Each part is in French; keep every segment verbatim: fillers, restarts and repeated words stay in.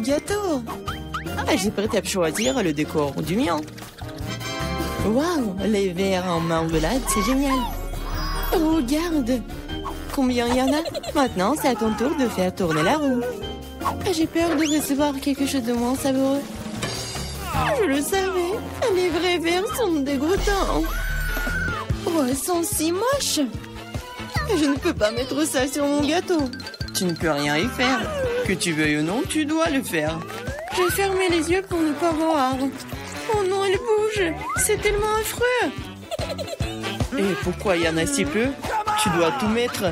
gâteau. Ah, j'ai prêt à choisir le décor du mien. Waouh, les verres en marmelade, c'est génial. Regarde, combien il y en a. Maintenant, c'est à ton tour de faire tourner la roue. J'ai peur de recevoir quelque chose de moins savoureux. Je le savais, les vrais verres sont dégoûtants. Oh, elles sont si moches. Je ne peux pas mettre ça sur mon gâteau. Tu ne peux rien y faire. Que tu veuilles ou non, tu dois le faire. Je fermais les yeux pour ne pas voir. Oh non, elle bouge. C'est tellement affreux. Et pourquoi il y en a si peu? Tu dois tout mettre.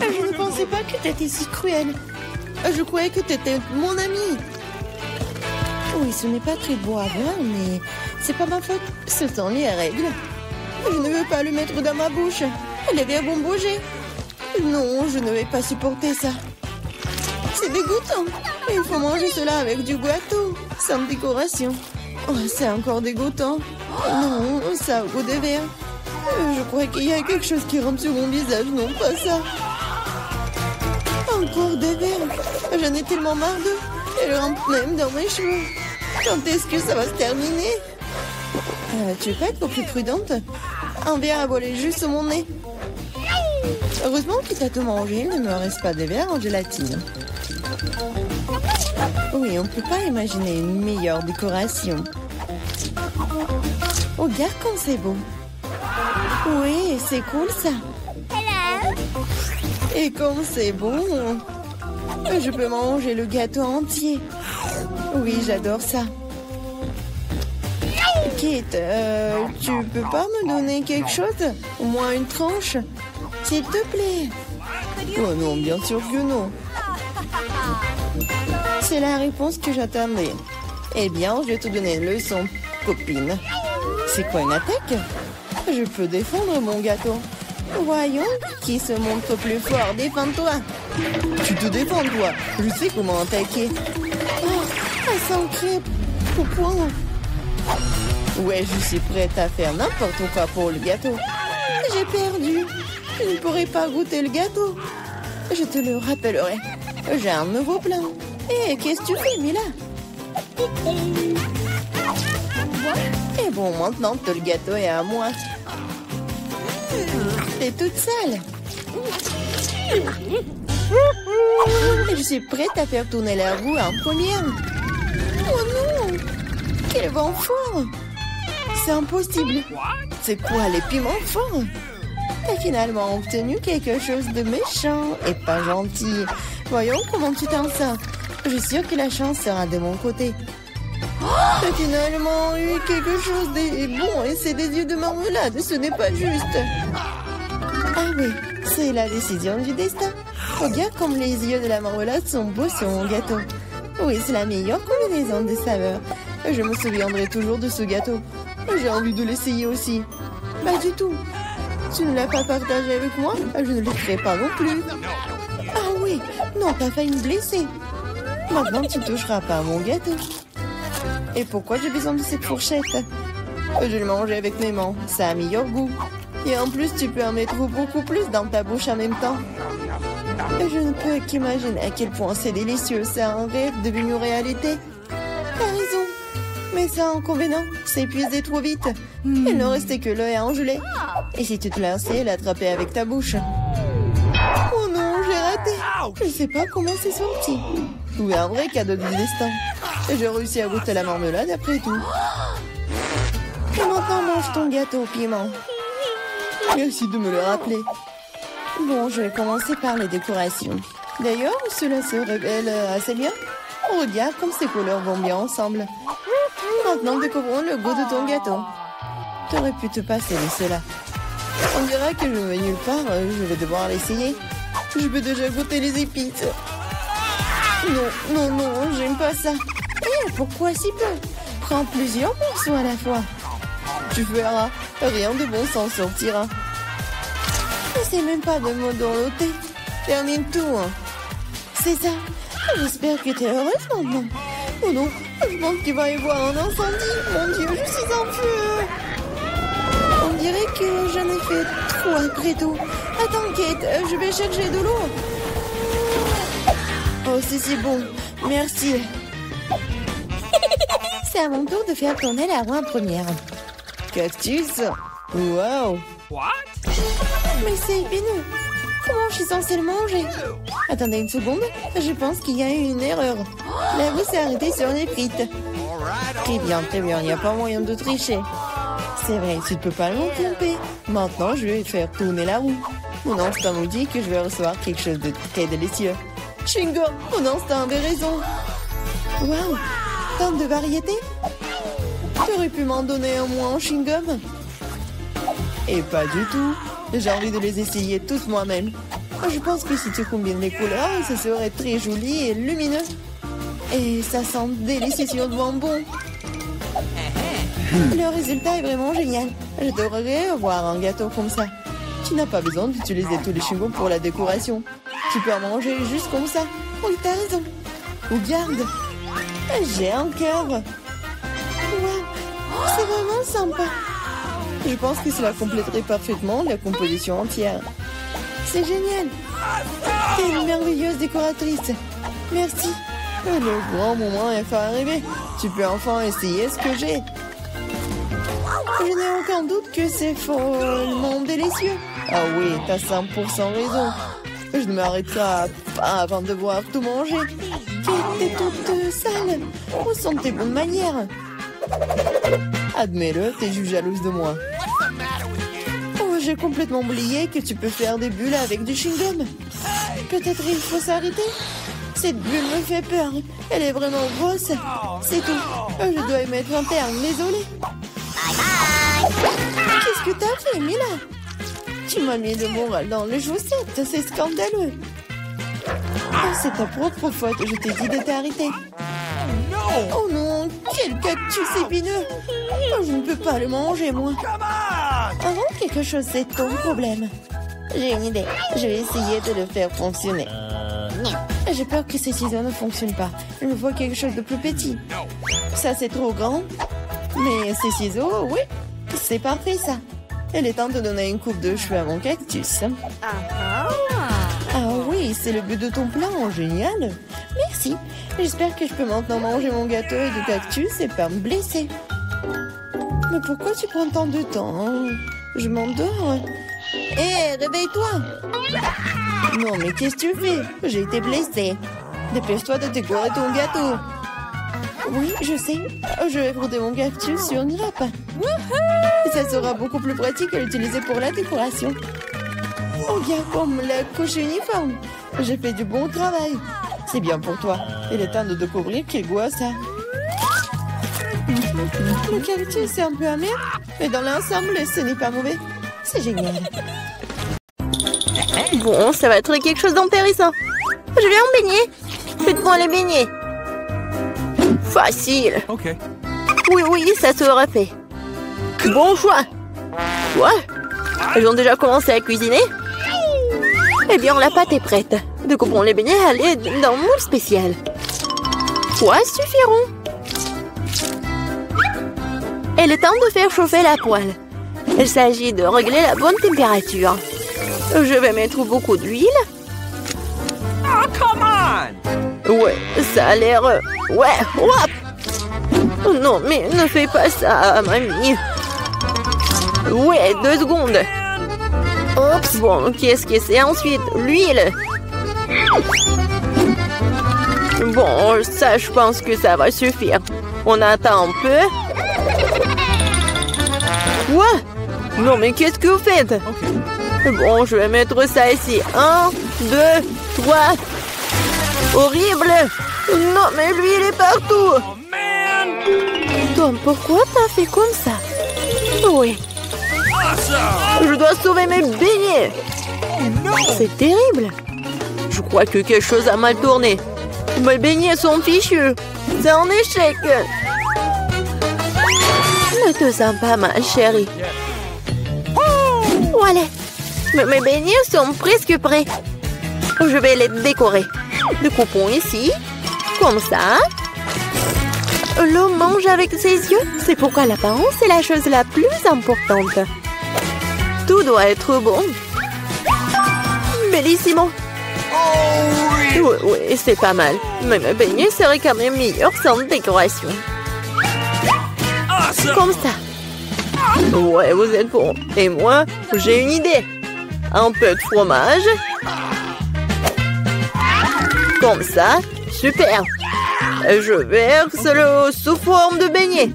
Je ne pensais pas que tu étais si cruelle. Je croyais que tu étais mon ami. Oui, ce n'est pas très beau à voir, mais c'est pas ma faute. Ce sont les règles. Je ne veux pas le mettre dans ma bouche. Les verres vont bouger. Non, je ne vais pas supporter ça. C'est dégoûtant. Il faut manger cela avec du gâteau, sans décoration. Oh, c'est encore dégoûtant. Non, ça a goût de verre. Je crois qu'il y a quelque chose qui rampe sur mon visage, non pas ça. Encore des verres. J'en ai tellement marre d'eux. Elles rampent même dans mes cheveux. Quand est-ce que ça va se terminer? euh, Tu veux pas être plus prudente? Un verre a volé juste sous mon nez. Heureusement que t'as tout mangé, il ne me reste pas des verres en gélatine. Oui, on ne peut pas imaginer une meilleure décoration. Regarde comme c'est beau. Oui, c'est cool ça. Hello. Et comme c'est bon, je peux manger le gâteau entier. Oui, j'adore ça. Kate, euh, tu peux pas me donner quelque chose? Au moins une tranche? S'il te plaît. Oh non, bien sûr que non. C'est la réponse que j'attendais. Eh bien, je vais te donner une leçon, copine. C'est quoi une attaque? Je peux défendre mon gâteau. Voyons, qui se montre plus fort? Défends-toi. Tu te défends, toi. Je sais comment attaquer. Oh, elle s'encrèpe. Pourquoi? Ouais, je suis prête à faire n'importe quoi pour le gâteau. J'ai perdu. Je ne pourrai pas goûter le gâteau. Je te le rappellerai. J'ai un nouveau plan. Hé, hey, qu'est-ce que tu fais, Mila? Et bon, maintenant, tout le gâteau est à moi. T'es toute sale. Je suis prête à faire tourner la roue en première. Oh non! Quel vent fort! C'est impossible. C'est quoi, les piments forts? T'as finalement obtenu quelque chose de méchant et pas gentil. Voyons comment tu t'en sors. Je suis sûre que la chance sera de mon côté. T'as finalement eu quelque chose de bon et c'est des yeux de marmelade. Ce n'est pas juste. Ah oui, c'est la décision du destin. Regarde comme les yeux de la marmelade sont beaux sur mon gâteau. Oui, c'est la meilleure combinaison des saveurs. Je me souviendrai toujours de ce gâteau. J'ai envie de l'essayer aussi. Pas du tout. Tu ne l'as pas partagé avec moi? Je ne le ferai pas non plus. Ah oui, non, t'as failli me blesser. Maintenant, tu ne toucheras pas à mon gâteau. Et pourquoi j'ai besoin de cette fourchette? Je le mangeais avec mes mains, ça a meilleur goût. Et en plus, tu peux en mettre beaucoup plus dans ta bouche en même temps. Je ne peux qu'imaginer à quel point c'est délicieux. C'est un rêve devenu réalité. T'as raison. Mais c'est inconvénient, c'est épuisé trop vite. Il ne restait que l'œil à engeler. Et si tu te lançais, l'attraper avec ta bouche. Oh non, j'ai raté. Je sais pas comment c'est sorti. Ou un vrai cadeau du destin. J'ai réussi à goûter la marmelade après tout. Et maintenant, mange ton gâteau au piment. Merci de me le rappeler. Bon, je vais commencer par les décorations. D'ailleurs, cela se révèle assez bien. Regarde comme ces couleurs vont bien ensemble. Maintenant, découvrons le goût de ton gâteau. T'aurais pu te passer de cela. On dirait que je vais nulle part, je vais devoir l'essayer. Je peux déjà goûter les épices. Non, non, non, j'aime pas ça. Eh, pourquoi si peu? Prends plusieurs morceaux à la fois. Tu verras, rien de bon s'en sortira. Je sais même pas de mots dans le thé. Termine tout. Hein. C'est ça. J'espère que t'es heureuse maintenant. Oh non, je pense qu'il va y avoir un incendie. Mon Dieu, je suis en feu. On dirait que j'en ai fait trop après tout. Attends, Kate, je vais chercher de l'eau. Oh, c'est si bon. Merci. C'est à mon tour de faire tourner la roue en première. Cactus. Wow. What? Mais c'est épineux. Comment je suis censée le manger? Attendez une seconde, je pense qu'il y a eu une erreur. La roue s'est arrêtée sur les frites. Très bien, très bien, il n'y a pas moyen de tricher. C'est vrai, tu ne peux pas m'en tromper. Maintenant, je vais faire tourner la roue. Mon instinct nous dit que je vais recevoir quelque chose de très délicieux. Shingo, mon instinct avait raison. Waouh, tant de variétés. Tu aurais pu m'en donner un moins en chewing-gum. Et pas du tout. J'ai envie de les essayer tous moi-même. Je pense que si tu combines les couleurs, ça serait très joli et lumineux. Et ça sent délicieux de bonbons. Le résultat est vraiment génial. Je devrais avoir un gâteau comme ça. Tu n'as pas besoin d'utiliser tous les chewing-gums pour la décoration. Tu peux en manger juste comme ça. Oui, t'as raison. Regarde. J'ai un cœur. Waouh, c'est vraiment sympa. Je pense que cela compléterait parfaitement la composition entière. C'est génial. T'es une merveilleuse décoratrice. Merci. Le grand moment est enfin arrivé. Tu peux enfin essayer ce que j'ai. Je n'ai aucun doute que c'est follement délicieux. Ah oui, t'as cent pour cent raison. Je ne m'arrêterai pas avant de voir tout manger. T'es toute sale. Où sont tes bonnes manières? Admets-le, t'es juste jalouse de moi. Oh, j'ai complètement oublié que tu peux faire des bulles avec du chewing-gum. Peut-être il faut s'arrêter. Cette bulle me fait peur. Elle est vraiment grosse. C'est tout. Je dois y mettre un terme, désolée. Qu'est-ce que t'as fait, Mila? Tu m'as mis le moral dans les chaussettes, c'est scandaleux. Oh, c'est ta propre faute, je t'ai dit de t'arrêter. Oh non, quel cactus épineux. Oh, je ne peux pas le manger, moi. Avant quelque chose, c'est ton problème. J'ai une idée, je vais essayer de le faire fonctionner. J'ai peur que ces ciseaux ne fonctionnent pas. Je vois quelque chose de plus petit. Ça, c'est trop grand. Mais ces ciseaux, oui, c'est parfait ça. Il est temps de donner une coupe de cheveux à mon cactus. Ah oui, c'est le but de ton plan, génial. Merci, j'espère que je peux maintenant manger mon gâteau et du cactus et pas me blesser. Mais pourquoi tu prends tant de temps, hein? Je m'endors. Hé, hey, réveille-toi. Non mais qu'est-ce que tu fais? J'ai été blessée. Dépêche-toi de décorer ton gâteau. Oui, je sais. Je vais broder mon cactus sur une râpe. Ça sera beaucoup plus pratique à l'utiliser pour la décoration. Oh, bien comme la couche uniforme. J'ai fait du bon travail. C'est bien pour toi. Il est temps de découvrir quel goût ça. Le cactus est un peu amer, mais dans l'ensemble, ce n'est pas mauvais. C'est génial. Bon, ça va être quelque chose d'intéressant. Je vais en baigner. Faites-moi les baigner. Facile. Ok. Oui, oui, ça sera fait. Bon choix. Quoi? Ils ont déjà commencé à cuisiner? Eh bien, la pâte est prête. Découpons les beignets à l'aide d'un moule spécial. Trois suffiront. Et le temps de faire chauffer la poêle. Il s'agit de régler la bonne température. Je vais mettre beaucoup d'huile. Oh, come on! Ouais, ça a l'air... Ouais, hop! Oh non, mais ne fais pas ça, mamie. Ouais, deux secondes. Oups, bon, qu'est-ce que c'est ensuite? L'huile. Bon, ça, je pense que ça va suffire. On attend un peu. Quoi? Non, mais qu'est-ce que vous faites? Bon, je vais mettre ça ici. Un, deux, trois. Horrible! Non, mais lui, il est partout. Tom, pourquoi t'as fait comme ça? Oui. Je dois sauver mes beignets. C'est terrible. Je crois que quelque chose a mal tourné. Mes beignets sont fichus. C'est un échec. Ne te sens pas mal, chérie. Voilà. Mais mes beignets sont presque prêts. Je vais les décorer. Découpons ici. Comme ça. L'homme mange avec ses yeux. C'est pourquoi l'apparence est la chose la plus importante. Tout doit être bon. Bellissimo. Oh oui. Oui, oui, c'est pas mal. Mais me baigner serait quand même meilleur sans décoration. Comme ça. Ouais, vous êtes bon. Et moi, j'ai une idée. Un peu de fromage. Comme ça. Super. Je verse l'eau sous forme de beignet.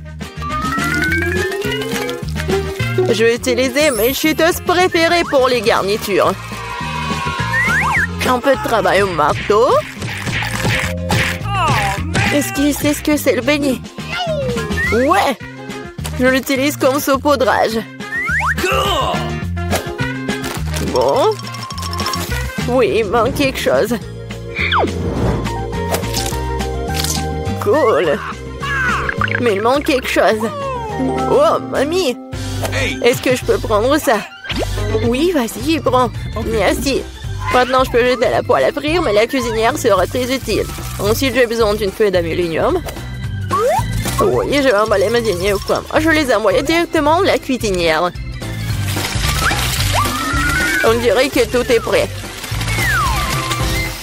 Je vais utiliser mes cheetos préférées pour les garnitures. Un peu de travail au marteau. Est-ce qu'il sait ce que c'est le beignet? Ouais! Je l'utilise comme saupoudrage. Bon. Oui, il manque quelque chose. Cool. Mais il manque quelque chose. Oh, mamie! Est-ce que je peux prendre ça? Oui, vas-y, prends. Merci. Maintenant, je peux jeter à la poêle à frire, mais la cuisinière sera très utile. Ensuite, j'ai besoin d'une feuille d'aluminium. Oui, je vais emballer mes beignets au fromage. Je les envoie directement à la cuisinière. On dirait que tout est prêt.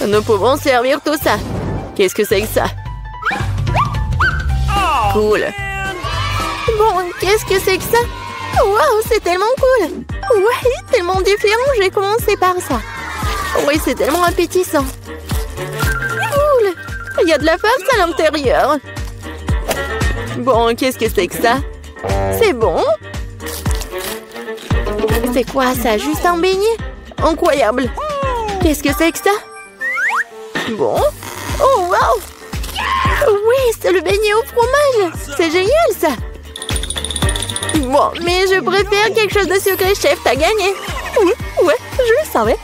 Nous pouvons servir tout ça. Qu'est-ce que c'est que ça? Cool. Bon, qu'est-ce que c'est que ça? Waouh, c'est tellement cool! Ouais, tellement différent, j'ai commencé par ça. Oui, c'est tellement appétissant. Cool! Il y a de la farce à l'intérieur. Bon, qu'est-ce que c'est que ça? C'est bon? C'est quoi ça? Juste un beignet? Incroyable! Qu'est-ce que c'est que ça? Bon? Oh, waouh! Oui, c'est le beignet au fromage! C'est génial, ça! Bon, mais je préfère quelque chose de sucré, chef, t'as gagné. Oui, ouais, je le savais.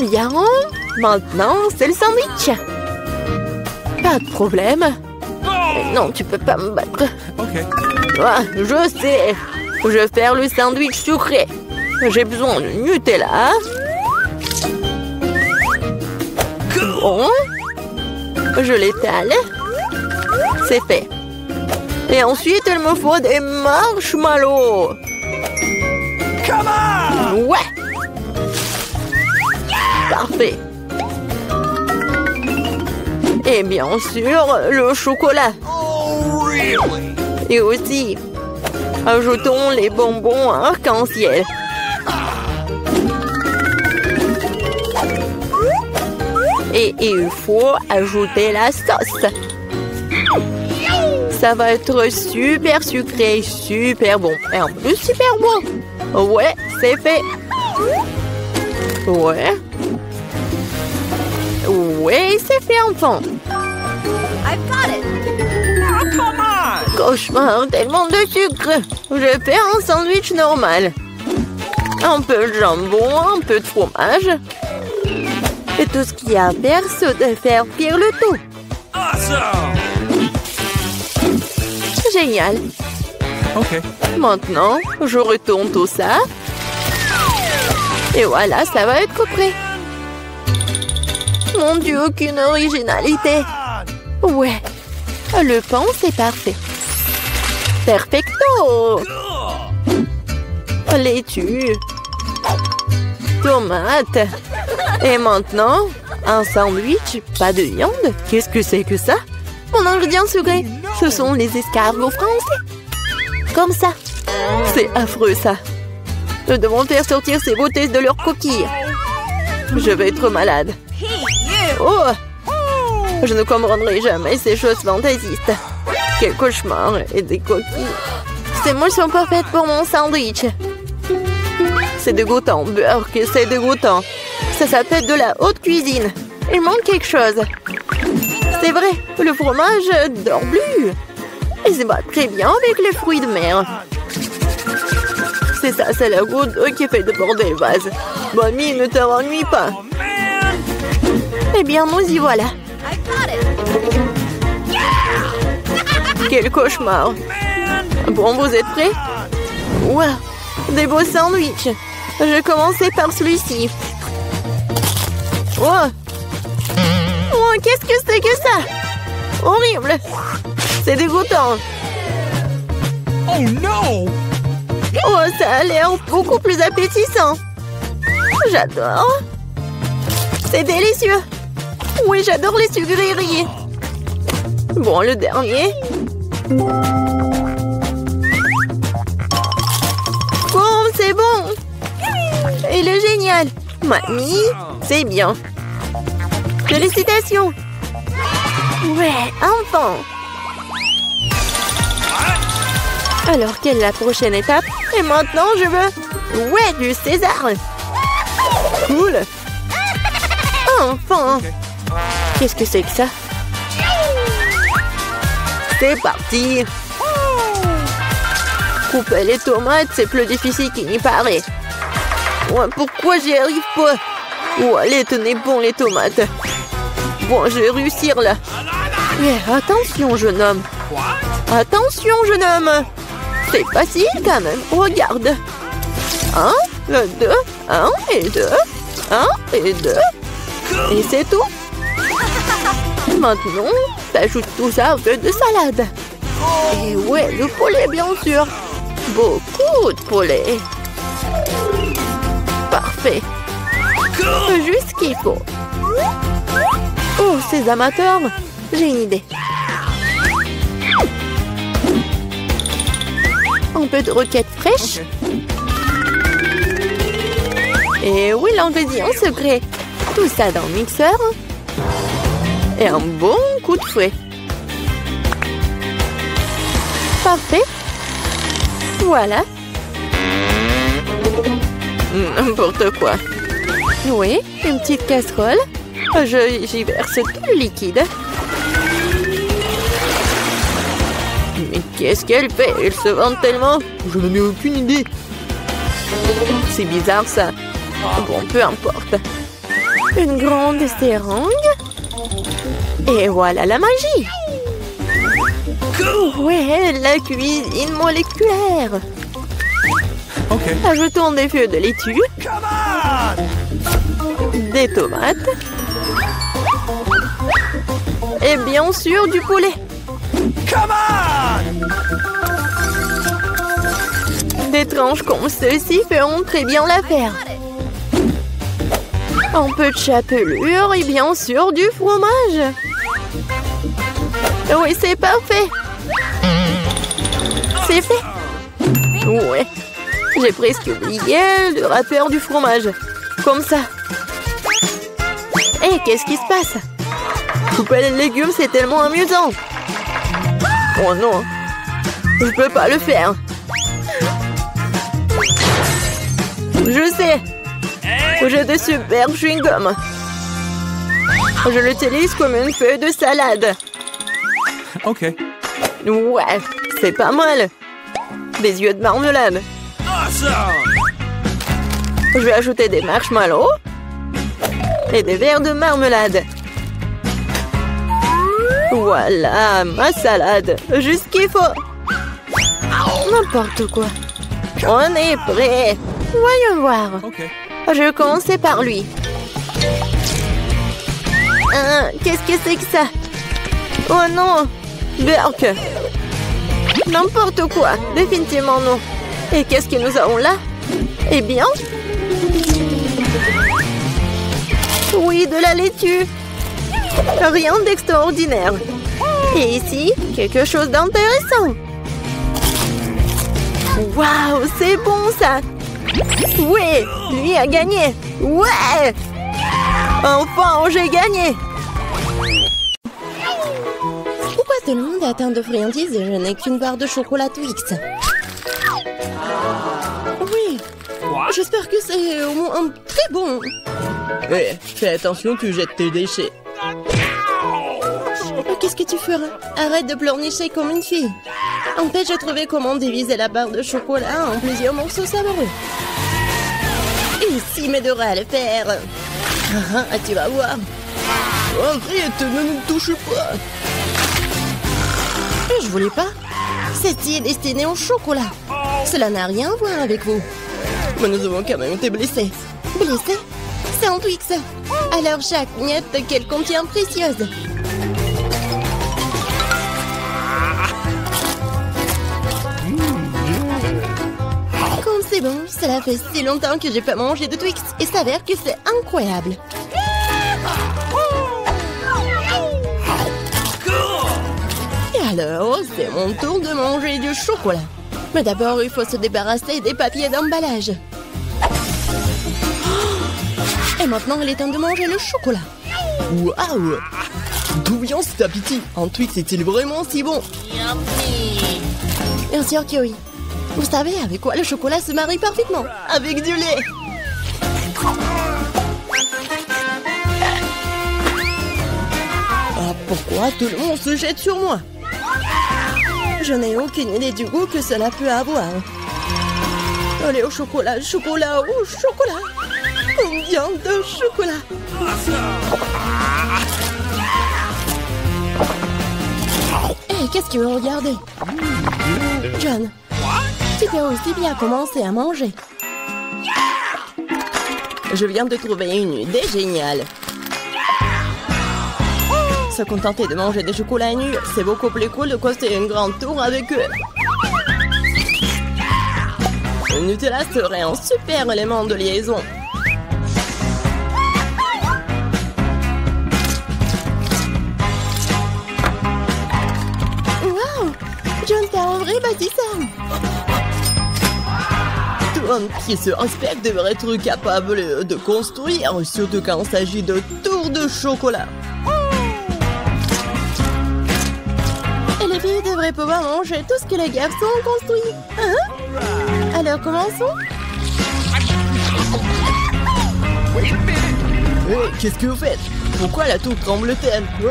Bien, maintenant, c'est le sandwich. Pas de problème. Mais non, tu peux pas me battre. Okay. Ah, je sais. Je vais faire le sandwich sucré. J'ai besoin de Nutella. Bon. Je l'étale. C'est fait. Et ensuite, il me faut des marshmallows. Ouais. Parfait. Et bien sûr, le chocolat. Et aussi, ajoutons les bonbons arc-en-ciel. Et il faut ajouter la sauce. Ça va être super sucré, super bon. Et en plus, super bon. Ouais, c'est fait. Ouais. Ouais, c'est fait, enfant. I've got it. Oh, come on. Cauchemar, tellement de sucre. Je fais un sandwich normal. Un peu de jambon, un peu de fromage. Et tout ce qu'il y a à faire, c'est de faire cuire le tout. Awesome. Génial. Ok. Maintenant, je retourne tout ça. Et voilà, ça va être prêt. Mon Dieu, aucune originalité. Ouais. Le pain, c'est parfait. Perfecto. Laitue. Tomate. Et maintenant, un sandwich, pas de viande. Qu'est-ce que c'est que ça? Mon ingrédient sucré, ce sont les escargots français. Comme ça. C'est affreux, ça. Nous devons faire sortir ces beautés de leur coquille. Je vais être malade. Oh! Je ne comprendrai jamais ces choses fantaisistes. Quel cauchemar et des coquilles. Ces moules sont parfaites pour mon sandwich. C'est dégoûtant, beurre, que c'est dégoûtant. Ça s'appelle de la haute cuisine. Il manque quelque chose. C'est vrai, le fromage dort plus. Il se bat très bien avec les fruits de mer. C'est ça, c'est la goutte qui fait déborder le vase. Mamie, ne t'ennuie pas. Eh bien, nous y voilà. Quel cauchemar. Bon, vous êtes prêts? Waouh, des beaux sandwichs. Je vais commencer par celui-ci. Oh. Oh, qu'est-ce que c'est que ça? Horrible. C'est dégoûtant. Oh non. Oh, ça a l'air beaucoup plus appétissant. J'adore. C'est délicieux. Oui, j'adore les sucreries. Bon, le dernier. Bon, c'est bon. Il est génial. Mamie, c'est bien. Félicitations. Ouais, enfant. Alors, quelle est la prochaine étape? Et maintenant, je veux... Ouais, du César. Cool. Enfant. Qu'est-ce que c'est que ça? C'est parti. Couper les tomates, c'est plus difficile qu'il n'y paraît. Ouais, pourquoi j'y arrive pas? Oh, allez, tenez bon les tomates. Bon, je vais réussir là. Mais attention, jeune homme. Attention, jeune homme. C'est facile quand même. Regarde. Un, le deux, un et deux, un et deux. Et c'est tout. Maintenant, t'ajoutes tout ça au feu de salade. Et ouais, le poulet, bien sûr. Beaucoup de poulet. Parfait. Juste ce qu'il faut. Oh, ces amateurs, j'ai une idée. Un peu de roquette fraîche. Et oui, l'ingrédient secret. Tout ça dans le mixeur. Et un bon coup de fouet. Parfait. Voilà. N'importe quoi. Oui, une petite casserole. J'y verse tout le liquide. Mais qu'est-ce qu'elle fait? Elle se vante tellement. Je n'en ai aucune idée. C'est bizarre, ça. Bon, peu importe. Une grande seringue. Et voilà la magie. Ouais, la cuisine moléculaire. Okay. Ajoutons des feuilles de laitue. Des tomates. Et bien sûr du poulet. Come on! Des tranches comme ceci feront très bien l'affaire. Un peu de chapelure et bien sûr du fromage. Oui, c'est parfait. C'est fait. Ouais. J'ai presque oublié le rappeur du fromage. Comme ça. Hé, hey, qu'est-ce qui se passe? Couper les légumes, c'est tellement amusant. Oh non. Je peux pas le faire. Je sais. J'ai de super chewing-gum. Je l'utilise comme une feuille de salade. Ok. Ouais, c'est pas mal. Des yeux de marmelade. Je vais ajouter des marshmallows et des verres de marmelade. Voilà, ma salade. Juste ce qu'il faut. N'importe quoi. On est prêt. Voyons voir. Okay. Je vais commencer par lui. Hein, qu'est-ce que c'est que ça? Oh non. Burke. N'importe quoi. Définitivement non. Et qu'est-ce que nous avons là? Eh bien... Oui, de la laitue. Rien d'extraordinaire. Et ici, quelque chose d'intéressant. Waouh, c'est bon ça. Ouais, lui a gagné. Ouais. Enfin, j'ai gagné. Pourquoi tout le monde est atteint de friandises et je n'ai qu'une barre de chocolat Twix? J'espère que c'est au moins un très bon. Hey, fais attention, tu jettes tes déchets. Qu'est-ce que tu feras? Arrête de pleurnicher comme une fille. En fait, j'ai trouvé comment diviser la barre de chocolat en plusieurs morceaux savoureux. Et si m'aidera à le faire. Ah, ah, tu vas voir. Arrête, ne nous touche pas. Je voulais pas. C'était destiné au chocolat. Cela n'a rien à voir avec vous. Mais nous avons quand même été blessés. Blessés? C'est un Twix. Alors chaque miette qu'elle contient précieuse. Comme C'est bon, cela fait si longtemps que j'ai pas mangé de Twix et s'avère que c'est incroyable. Et alors, c'est mon tour de manger du chocolat. Mais d'abord, il faut se débarrasser des papiers d'emballage. Et maintenant, il est temps de manger le chocolat. Waouh! D'où vient cet appétit? Un Twix est-il vraiment si bon? Bien sûr que oui. Vous savez avec quoi le chocolat se marie parfaitement? Avec du lait. Ah, pourquoi tout le monde se jette sur moi? Je n'ai aucune idée du goût que cela peut avoir. Allez au chocolat, chocolat, au chocolat. Combien de chocolat? Hé, hey, qu'est-ce que vous regardez? John, tu peux aussi bien commencer à manger. Je viens de trouver une idée géniale. Se contenter de manger des chocolats nus, c'est beaucoup plus cool de coster une grande tour avec eux. Le Nutella serait un super élément de liaison. Tom qui se respecte devrait être capable de construire, surtout quand il s'agit de tours de chocolat. Et les filles devraient pouvoir manger tout ce que les garçons ont construit. Hein? Alors commençons. Hey, qu'est-ce que vous faites? Pourquoi la tour tremble-t-elle? Oh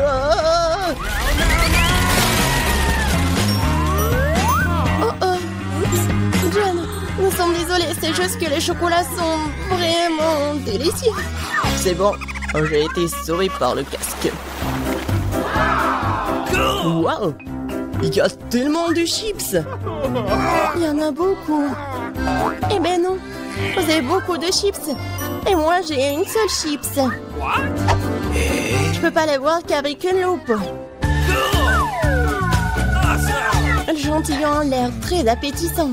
Nous sommes désolés, c'est juste que les chocolats sont vraiment délicieux. C'est bon, j'ai été sauvé par le casque. Waouh, il y a tellement de chips. Il y en a beaucoup. Eh ben non, vous avez beaucoup de chips. Et moi, j'ai une seule chips. Je peux pas les voir qu'avec une loupe. Le gentillon a l'air très appétissant.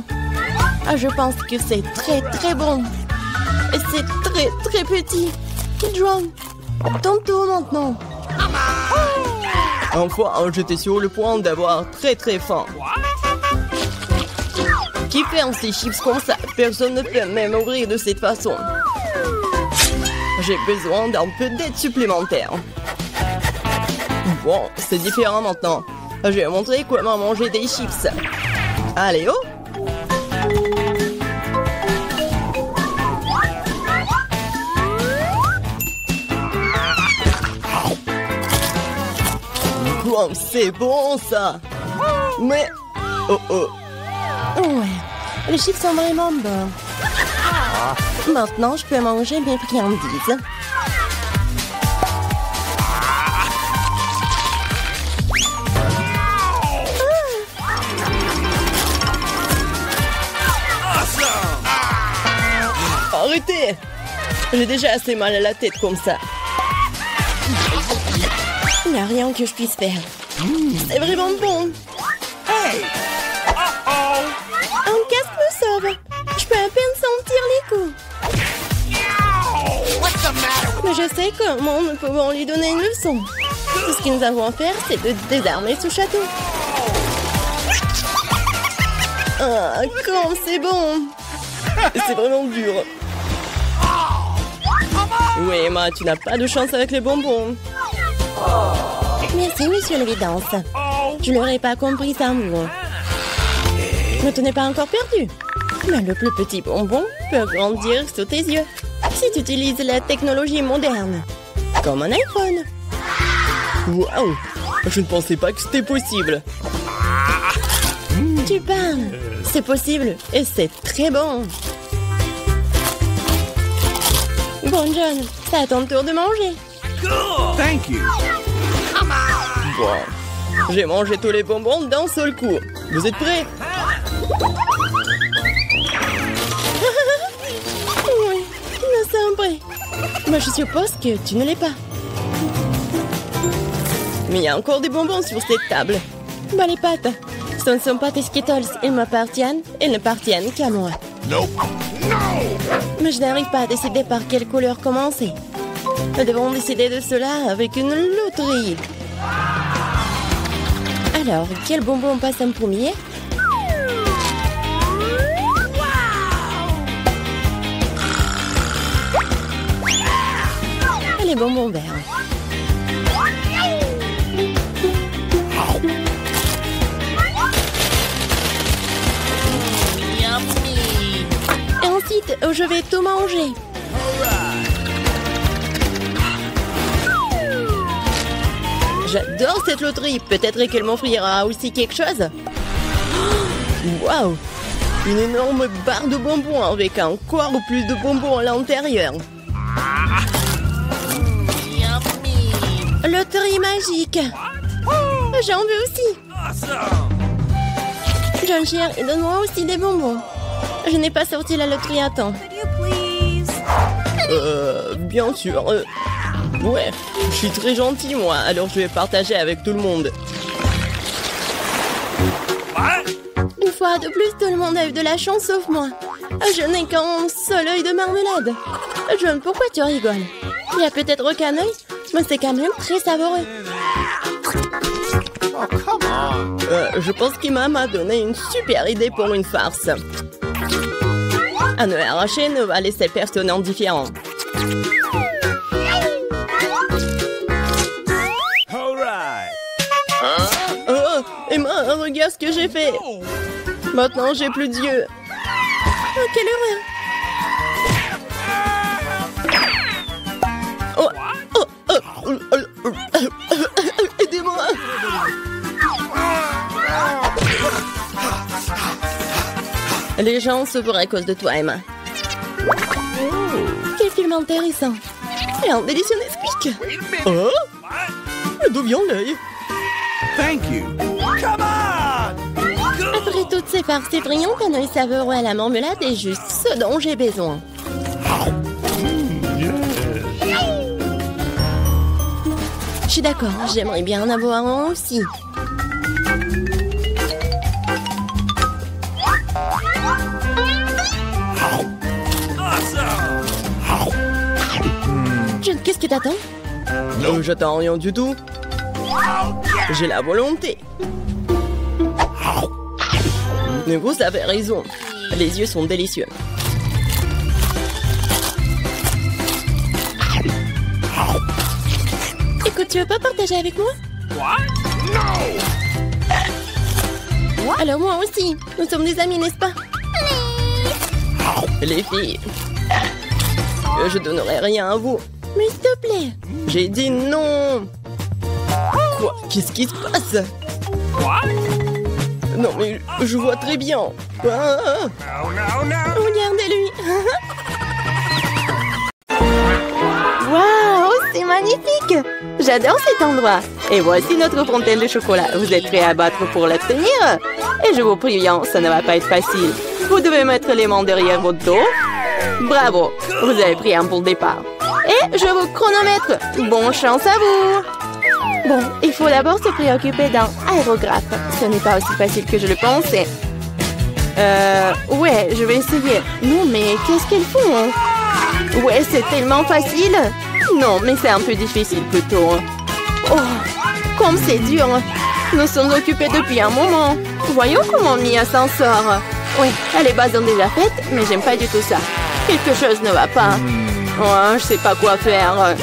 Ah, je pense que c'est très très bon. Et c'est très très petit. John, tantôt maintenant. Enfin, j'étais sur le point d'avoir très très faim. Qui ferme ces chips comme ça? Personne ne peut même ouvrir de cette façon. J'ai besoin d'un peu d'aide supplémentaire. Bon, c'est différent maintenant. Je vais montrer comment manger des chips. Allez, oh! Oh, c'est bon ça! Mais... Oh oh! Ouais, les chips sont vraiment bons. Maintenant, je peux manger mes friandises. Ah. Arrêtez! J'ai déjà assez mal à la tête comme ça. Il n'y a rien que je puisse faire. C'est vraiment bon. Hey. Un casque me sauve. Je peux à peine sentir les coups. Mais je sais comment nous pouvons lui donner une leçon. Tout ce que nous avons à faire, c'est de désarmer ce château. Ah, comme c'est bon. C'est vraiment dur. Oui, Emma, tu n'as pas de chance avec les bonbons. Merci, monsieur l'évidence. Je l'aurais pas compris ça, moi. Ne t'en es pas encore perdu. Mais le plus petit bonbon peut grandir sous tes yeux si tu utilises la technologie moderne, comme un iPhone. Waouh, je ne pensais pas que c'était possible. Tu parles, c'est possible et c'est très bon. Bon John, c'est à ton tour de manger. Thank you. Wow. J'ai mangé tous les bonbons d'un seul coup. Vous êtes prêts? Oui, nous sommes prêts. Mais je suppose que tu ne l'es pas. Mais il y a encore des bonbons sur cette table. Bah les pattes, ce ne sont pas tes Skittles. Ils m'appartiennent et ne partiennent qu'à moi. Nope. No. Mais je n'arrive pas à décider par quelle couleur commencer. Nous devons décider de cela avec une loterie. Alors, quel bonbon passe en premier? Les bonbons verts. Et ensuite, je vais tout manger. J'adore cette loterie. Peut-être qu'elle m'offrira aussi quelque chose. Waouh! Une énorme barre de bonbons avec encore plus de bonbons à l'intérieur. Loterie magique. J'en veux aussi. J'en gère et donne-moi aussi des bonbons. Je n'ai pas sorti la loterie à temps. Euh, bien sûr. Euh, ouais, je suis très gentil, moi, alors je vais partager avec tout le monde. Une fois de plus, tout le monde a eu de la chance sauf moi. Je n'ai qu'un seul œil de marmelade. John, pourquoi tu rigoles? Il n'y a peut-être qu'un œil, mais c'est quand même très savoureux. Euh, je pense qu'Imam a donné une super idée pour une farce. Un œil arraché ne va laisser personne indifférent. Oh, Emma, regarde ce que j'ai fait. Maintenant, j'ai plus d'yeux. Oh, quelle horreur! Oh, oh, oh, oh, aidez-moi! Les gens se bourrent à cause de toi, Emma. Oh. Quel film intéressant! Et un délicieux Nesquik! Oh! D'où vient l'œil? Thank you! Come on! Après toutes ces farces brillantes, un œil savoureux à la marmelade est juste ce dont j'ai besoin. Je suis d'accord, j'aimerais bien en avoir un aussi. John, qu'est-ce que t'attends? Non, j'attends rien du tout. J'ai la volonté. Mais vous avez raison, les yeux sont délicieux. Écoute, tu veux pas partager avec moi? Quoi? Non! Alors moi aussi, nous sommes des amis, n'est-ce pas? Les filles, je donnerai rien à vous. Mais s'il te plaît. J'ai dit non. Quoi? Qu'est-ce qui se passe? Quoi? Non mais je vois très bien. Ah. Regardez-lui. Waouh, c'est magnifique. J'adore cet endroit. Et voici notre fontaine de chocolat. Vous êtes prêts à battre pour l'obtenir? Et je vous préviens, ça ne va pas être facile. Vous devez mettre les mains derrière votre dos. Bravo, vous avez pris un bon départ. Et je vous chronomètre. Bonne chance à vous. Bon, il faut d'abord se préoccuper d'un aérographe. Ce n'est pas aussi facile que je le pensais. Euh, ouais, je vais essayer. Non, mais qu'est-ce qu'elles font? Ouais, c'est tellement facile. Non, mais c'est un peu difficile plutôt. Oh, comme c'est dur. Nous sommes occupés depuis un moment. Voyons comment Mia s'en sort. Oui, elle est base dans déjà faite, mais j'aime pas du tout ça. Quelque chose ne va pas. Oh, je sais pas quoi faire.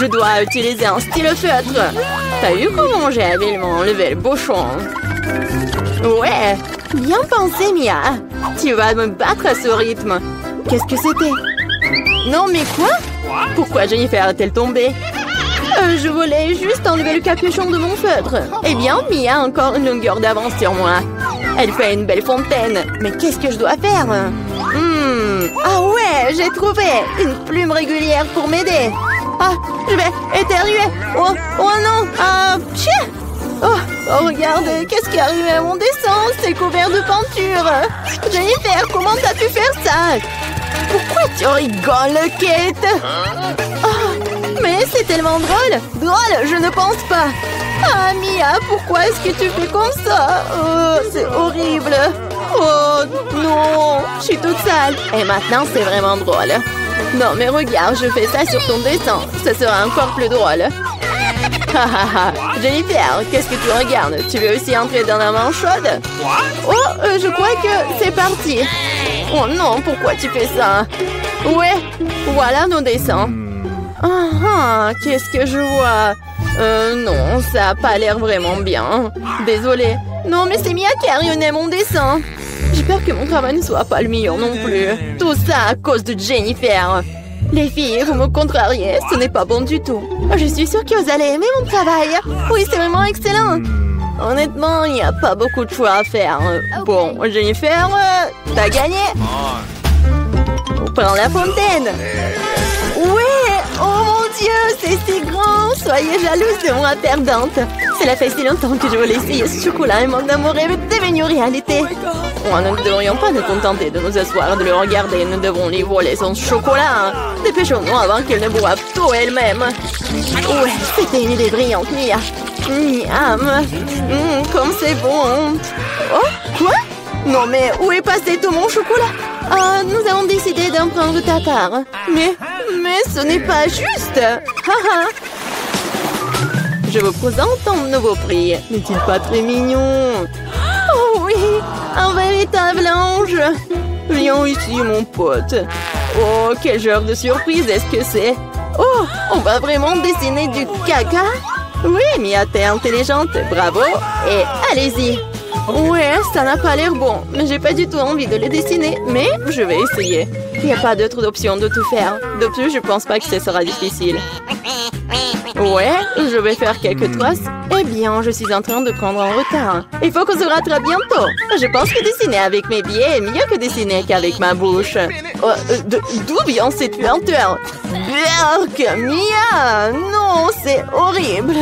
Je dois utiliser un stylo feutre. T'as vu comment j'ai habilement enlevé le bouchon? Ouais, bien pensé Mia. Tu vas me battre à ce rythme. Qu'est-ce que c'était? Non mais quoi? Pourquoi Jennifer est-elle tombée? euh, Je voulais juste enlever le capuchon de mon feutre. Eh bien, Mia a encore une longueur d'avance sur moi. Elle fait une belle fontaine. Mais qu'est-ce que je dois faire? hmm. Ah ouais, j'ai trouvé une plume régulière pour m'aider. Ah, je vais éternuer. Oh, oh non. Ah, chien. Oh, oh, regarde, qu'est-ce qui est arrivé à mon dessin? C'est couvert de peinture. Jennifer, comment t'as pu faire ça? Pourquoi tu rigoles, Kate? Oh, mais c'est tellement drôle. Drôle, je ne pense pas. Ah, Mia, pourquoi est-ce que tu fais comme ça? Oh, c'est horrible. Oh non, je suis toute sale. Et maintenant, c'est vraiment drôle. Non, mais regarde, je fais ça sur ton dessin. Ça sera encore plus drôle. Ha ha ha. Jennifer, qu'est-ce que tu regardes? Tu veux aussi entrer dans la main chaude? Oh, euh, je crois que c'est parti. Oh non, pourquoi tu fais ça? Ouais, voilà nos dessins. Ah ah, qu'est-ce que je vois? Euh, non, ça a pas l'air vraiment bien. Désolée. Non, mais c'est Mia qui a ruiné mon dessin. J'ai peur que mon travail ne soit pas le meilleur non plus. Tout ça à cause de Jennifer. Les filles, vous me contrariez, ce n'est pas bon du tout. Je suis sûre que vous allez aimer mon travail. Oui, c'est vraiment excellent. Honnêtement, il n'y a pas beaucoup de choix à faire. Bon, Jennifer, euh, t'as gagné. On prend la fontaine. Ouais, oh mon Dieu, c'est si grand. Soyez jalouse de moi, perdante. Cela fait si longtemps que je voulais essayer ce chocolat et mon amour est devenu réalité. Oh, nous ne devrions pas nous contenter de nous asseoir et de le regarder. Nous devons lui voler son chocolat. Dépêchons-nous avant qu'elle ne boive tout elle-même. Ouais, c'était une idée brillante, Mia. Miam. Mmh, comme c'est bon. Oh, quoi? Non mais où est passé tout mon chocolat? Euh, nous avons décidé d'en prendre ta part. Mais, mais ce n'est pas juste. Je vous présente ton nouveau prix. N'est-il pas très mignon? Oh oui, un véritable ange. Viens ici, mon pote. Oh, quel genre de surprise est-ce que c'est? Oh, on va vraiment dessiner du caca? Oui, Mia, t'es intelligente, bravo. Et allez-y. Ouais, ça n'a pas l'air bon, mais j'ai pas du tout envie de le dessiner. Mais je vais essayer. Il n'y a pas d'autre option de tout faire. De plus, je pense pas que ce sera difficile. Ouais, je vais faire quelques traces. Eh bien, je suis en train de prendre en retard. Il faut qu'on se rattrape bientôt. Je pense que dessiner avec mes pieds est mieux que dessiner qu'avec ma bouche. Oh, d'où vient cette puanteur? Berk, Mia! Non, c'est horrible.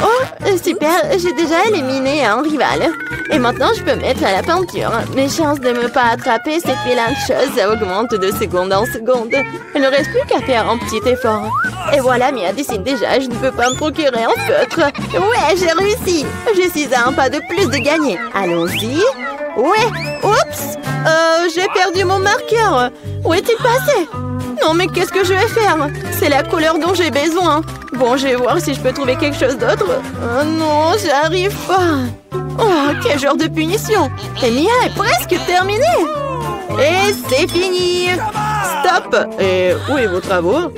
Oh, super, j'ai déjà éliminé un rival. Et maintenant, je peux mettre à la peinture. Mes chances de ne pas attraper cette vilaine chose augmentent de seconde en seconde. Il ne reste plus qu'à faire un petit effort. Et voilà, Mia dessine déjà, je ne peux pas me procurer un feutre. Ouais, j'ai réussi. Je suis à un pas de plus de gagner. Allons-y. Ouais, oups. Euh, j'ai perdu mon marqueur. Où est-il passé? Non, mais qu'est-ce que je vais faire? C'est la couleur dont j'ai besoin. Bon, je vais voir si je peux trouver quelque chose d'autre. Oh non, j'arrive pas. Oh, quel genre de punition! Et Mia est presque terminée! Et c'est fini! Stop! Et où est vos travaux?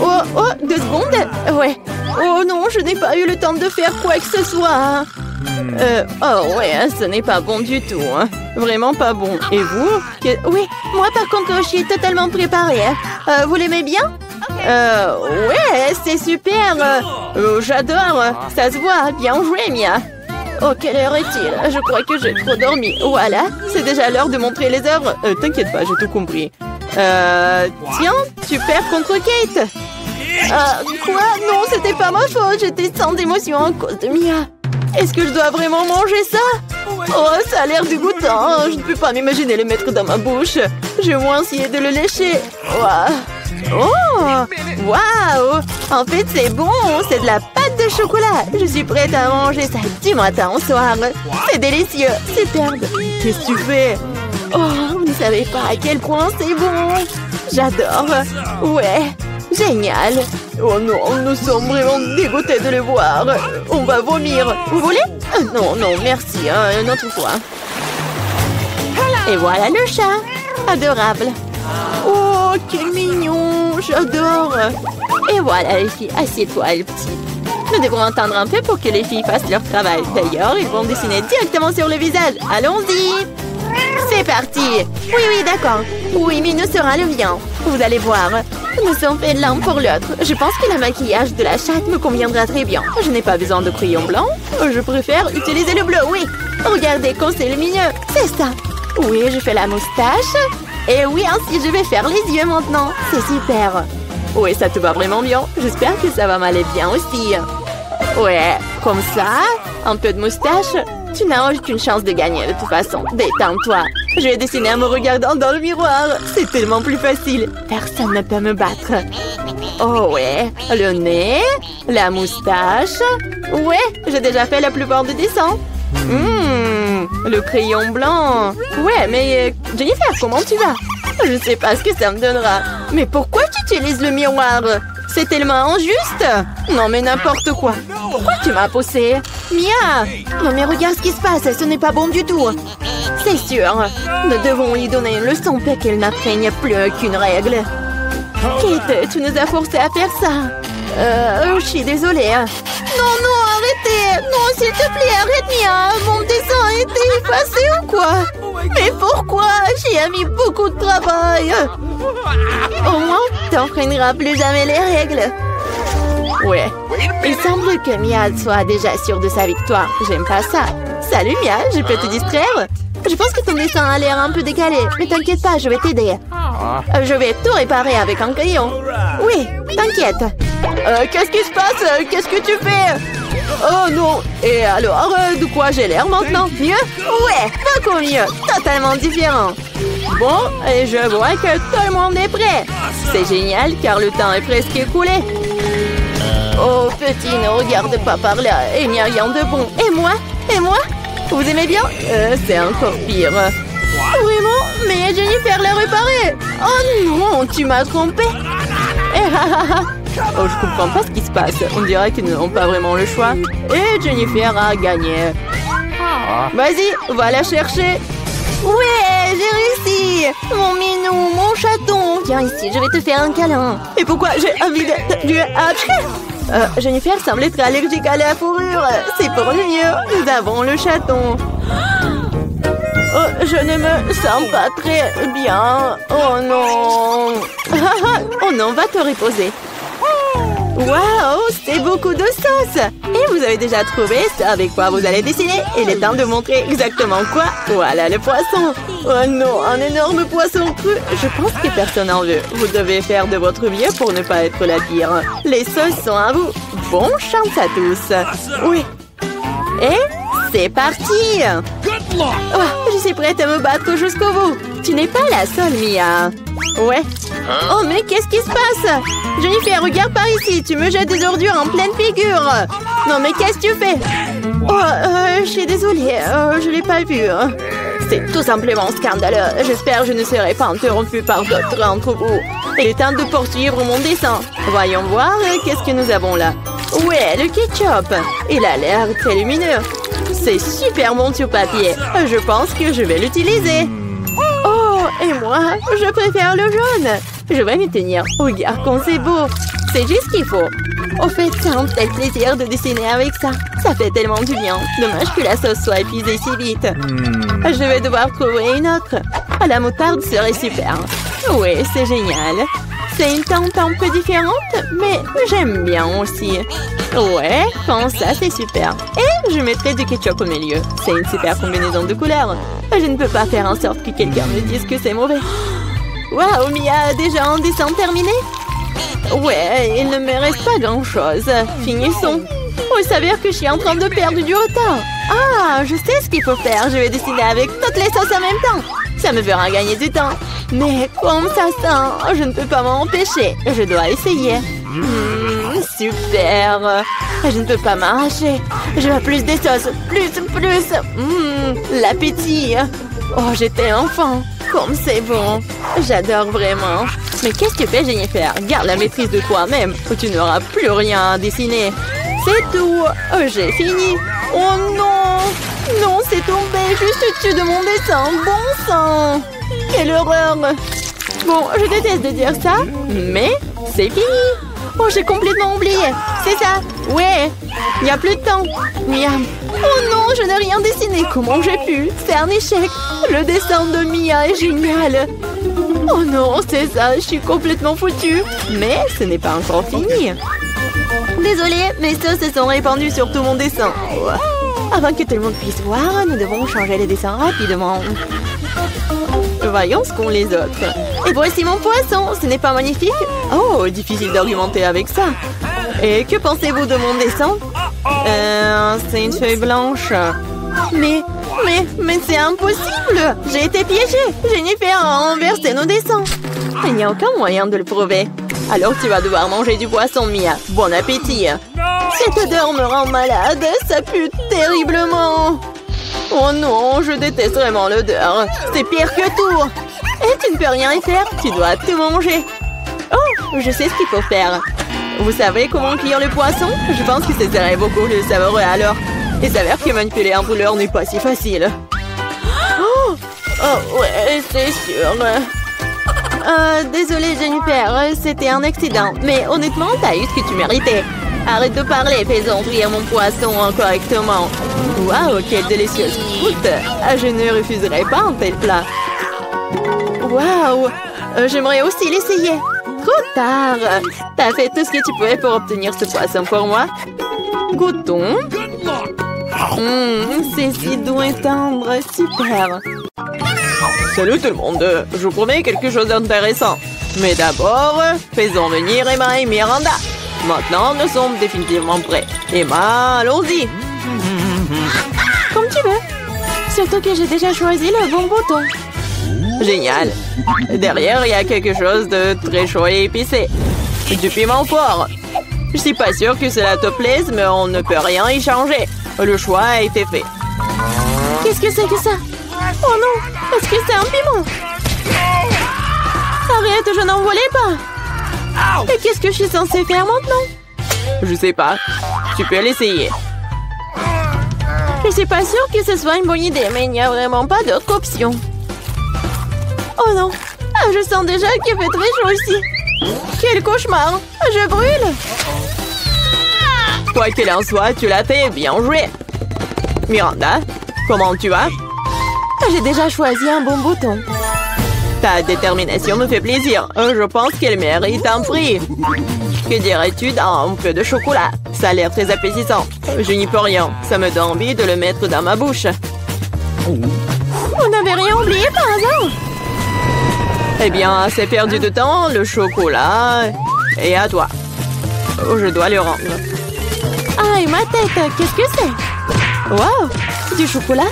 Oh, oh, deux secondes? Ouais. Oh non, je n'ai pas eu le temps de faire quoi que ce soit. Euh, oh ouais, ce n'est pas bon du tout. Hein. Vraiment pas bon. Et vous? Que... Oui, moi par contre, je suis totalement préparée. Euh, vous l'aimez bien? Euh, ouais, c'est super. Euh, j'adore. Ça se voit. Bien joué, Mia. Oh, quelle heure est-il? Je crois que j'ai trop dormi. Voilà, c'est déjà l'heure de montrer les œuvres. Euh, T'inquiète pas, j'ai tout compris. Euh, tiens, tu perds contre Kate. Euh, quoi? Non, c'était pas ma faute. J'étais sans émotion à cause de Mia. Est-ce que je dois vraiment manger ça? Oh, ça a l'air dégoûtant. Je ne peux pas m'imaginer le mettre dans ma bouche. J'ai moins essayé de le lécher. Wow. Oh! Waouh! En fait, c'est bon. C'est de la pâte de chocolat. Je suis prête à manger ça du matin au soir. C'est délicieux. Superbe. Qu'est-ce que tu fais? Oh, vous ne savez pas à quel point c'est bon. J'adore. Ouais. Génial. Oh non, nous sommes vraiment dégoûtés de le voir. On va vomir. Vous voulez? Non, non, merci. Hein, une autre fois. Et voilà le chat. Adorable. Oh, quel mignon. J'adore. Et voilà les filles. Assieds-toi, le petit. Nous devrons attendre un peu pour que les filles fassent leur travail. D'ailleurs, ils vont dessiner directement sur le visage. Allons-y. C'est parti. Oui, oui, d'accord. Oui, mais nous sera le bien. Vous allez voir. Nous sommes faits l'un pour l'autre. Je pense que le maquillage de la chatte me conviendra très bien. Je n'ai pas besoin de crayon blanc. Je préfère utiliser le bleu, oui. Regardez comme c'est lumineux. C'est ça. Oui, je fais la moustache. Et oui, ainsi je vais faire les yeux maintenant. C'est super. Oui, ça te va vraiment bien. J'espère que ça va m'aller bien aussi. Ouais, comme ça. Un peu de moustache. Tu n'as aucune chance de gagner de toute façon. Détends-toi. Je vais dessiner en me regardant dans le miroir. C'est tellement plus facile. Personne ne peut me battre. Oh ouais. Le nez. La moustache. Ouais, j'ai déjà fait la plupart des dessins. Mmh. Hum, le crayon blanc. Ouais, mais euh, Jennifer, comment tu vas? Je sais pas ce que ça me donnera. Mais pourquoi tu utilises le miroir? C'est tellement injuste. Non, mais n'importe quoi. Pourquoi tu m'as poussé? Mia! Non, mais regarde ce qui se passe. Ce n'est pas bon du tout. C'est sûr. Nous devons lui donner une leçon pour qu'elle n'apprenne plus aucune règle. Kate, tu nous as forcé à faire ça. Euh, je suis désolée. Non, non, arrêtez. Non, s'il te plaît, arrête, Mia. Mon dessin a été effacé ou quoi? Mais pourquoi? J'y ai mis beaucoup de travail. Au moins, tu n'enfreindras plus jamais les règles. Ouais. Il semble que Mia soit déjà sûre de sa victoire. J'aime pas ça. Salut, Mia. Je peux te distraire? Je pense que ton dessin a l'air un peu décalé. Mais t'inquiète pas, je vais t'aider. Je vais tout réparer avec un crayon. Oui, t'inquiète. Euh, Qu'est-ce qui se passe? Qu'est-ce que tu fais? Oh non. Et alors, euh, de quoi j'ai l'air maintenant? Mieux? Ouais, beaucoup mieux. Totalement différent. Bon, et je vois que tout le monde est prêt. C'est génial car le temps est presque écoulé. Oh petit, ne regarde pas par là. Il n'y a rien de bon. Et moi? Et moi? Vous aimez bien? euh, C'est encore pire. Vraiment? Mais Jennifer l'a réparé. Oh non, tu m'as trompé. Oh, je comprends pas ce qui se passe. On dirait qu'ils n'ont pas vraiment le choix. Et Jennifer a gagné. Vas-y, va la chercher. Ouais, j'ai réussi. Mon minou, mon chaton. Viens ici, je vais te faire un câlin. Et pourquoi j'ai envie de... du... Euh, Jennifer semble être allergique à la fourrure. C'est pour le mieux. Nous avons le chaton. Oh, je ne me sens pas très bien. Oh non. Oh non, va te reposer. Waouh, c'est beaucoup de sauce. Et vous avez déjà trouvé ce avec quoi vous allez dessiner. Il est temps de montrer exactement quoi. Voilà le poisson. Oh non, un énorme poisson cru. Je pense que personne n'en veut. Vous devez faire de votre mieux pour ne pas être la pire. Les sauces sont à vous. Bonne chance à tous. Oui. Et... c'est parti! Oh, je suis prête à me battre jusqu'au bout. Tu n'es pas la seule, Mia. Ouais. Oh, mais qu'est-ce qui se passe? Jennifer, regarde par ici. Tu me jettes des ordures en pleine figure. Non, mais qu'est-ce que tu fais? Oh, euh, je suis désolée. Euh, je l'ai pas vu. C'est tout simplement scandaleux. J'espère que je ne serai pas interrompue par d'autres entre vous. Il est temps de poursuivre mon dessin. Voyons voir qu'est-ce que nous avons là. Ouais, le ketchup. Il a l'air très lumineux. C'est super bon sur papier. Je pense que je vais l'utiliser. Oh, et moi, je préfère le jaune. Je vais m'y tenir. Regarde comme c'est beau. C'est juste ce qu'il faut. Au fait, ça me fait plaisir de dessiner avec ça. Ça fait tellement du bien. Dommage que la sauce soit épuisée si vite. Je vais devoir trouver une autre. La moutarde serait super. Oui, c'est génial. C'est une tente un peu différente, mais j'aime bien aussi. Ouais, comme ça, c'est super. Et je mettrai du ketchup au milieu. C'est une super combinaison de couleurs. Je ne peux pas faire en sorte que quelqu'un me dise que c'est mauvais. Waouh, Mia, déjà un dessin terminé? Ouais, il ne me reste pas grand-chose. Finissons. Oh, il s'avère que je suis en train de perdre du retard. Ah, je sais ce qu'il faut faire. Je vais dessiner avec toutes les sauces en même temps. Ça me fera gagner du temps. Mais comme ça sent, je ne peux pas m'en empêcher. Je dois essayer. Mmh, super. Je ne peux pas m'arracher. Je veux plus des sauces. Plus, plus. Mmh, l'appétit. Oh, j'étais enfant. Comme c'est bon. J'adore vraiment. Mais qu'est-ce que tu fais, Jennifer? Garde la maîtrise de toi-même ou tu n'auras plus rien à dessiner. C'est tout. Oh, j'ai fini. Oh non. Non, c'est tombé juste au-dessus de mon dessin. Bon sang. Quelle horreur! Bon, je déteste de dire ça, mais c'est fini! Oh, j'ai complètement oublié! C'est ça! Ouais! Il n'y a plus de temps! Miam! Oh non, je n'ai rien dessiné! Comment j'ai pu? C'est un échec! Le dessin de Mia est génial! Oh non, c'est ça! Je suis complètement foutue! Mais ce n'est pas encore fini! Désolée, mes sauces se sont répandues sur tout mon dessin! Avant que tout le monde puisse voir, nous devons changer les dessins rapidement! Voyons ce qu'ont les autres. Et voici mon poisson. Ce n'est pas magnifique? Oh, difficile d'argumenter avec ça. Et que pensez-vous de mon dessin? Euh, c'est une feuille blanche. Mais, mais, mais c'est impossible. J'ai été piégée. Jennifer a inversé nos dessins. Il n'y a aucun moyen de le prouver. Alors tu vas devoir manger du poisson, Mia. Bon appétit. Cette odeur me rend malade. Ça pue terriblement. Oh non, je déteste vraiment l'odeur. C'est pire que tout. Et tu ne peux rien y faire, tu dois tout manger. Oh, je sais ce qu'il faut faire. Vous savez comment cuire le poisson? Je pense que ça serait beaucoup le savoureux alors. Il s'avère que manipuler un brûleur n'est pas si facile. Oh, oh ouais, c'est sûr. Euh, désolé, Jennifer, c'était un accident. Mais honnêtement, t'as eu ce que tu méritais. Arrête de parler, faisons cuire mon poisson incorrectement. Waouh, quelle délicieuse croûte! Je ne refuserai pas un tel plat. Waouh, j'aimerais aussi l'essayer. Trop tard! T'as fait tout ce que tu pouvais pour obtenir ce poisson pour moi. Goûtons. Mmh, c'est si doux et tendre, super. Salut tout le monde, je vous promets quelque chose d'intéressant. Mais d'abord, faisons venir Emma et Miranda. Maintenant, nous sommes définitivement prêts. Emma, allons-y. Comme tu veux. Surtout que j'ai déjà choisi le bon bouton. Génial. Derrière, il y a quelque chose de très chaud et épicé. Du piment fort. Je suis pas sûre que cela te plaise, mais on ne peut rien y changer. Le choix a été fait. Qu'est-ce que c'est que ça? Oh non, est-ce que c'est un piment? Arrête, je n'en voulais pas. Et qu'est-ce que je suis censée faire maintenant? Je sais pas. Tu peux l'essayer. Je suis pas sûre que ce soit une bonne idée, mais il n'y a vraiment pas d'autre option. Oh non, ah, je sens déjà qu'il fait très chaud ici. Quel cauchemar, je brûle. Quoi qu'il en soit, tu l'as fait, bien joué. Miranda, comment tu vas? J'ai déjà choisi un bon bouton. Ta détermination me fait plaisir. Je pense qu'elle mérite un prix. Que dirais-tu d'un peu de chocolat? Ça a l'air très appétissant. Je n'y peux rien. Ça me donne envie de le mettre dans ma bouche. On n'avait rien oublié par hasard. Eh bien, c'est perdu de temps. Le chocolat est à toi. Je dois le rendre. Ah, et ma tête, qu'est-ce que c'est? Waouh, du chocolat?